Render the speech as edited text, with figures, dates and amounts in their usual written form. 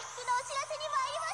ックのお知らせに参りましょう。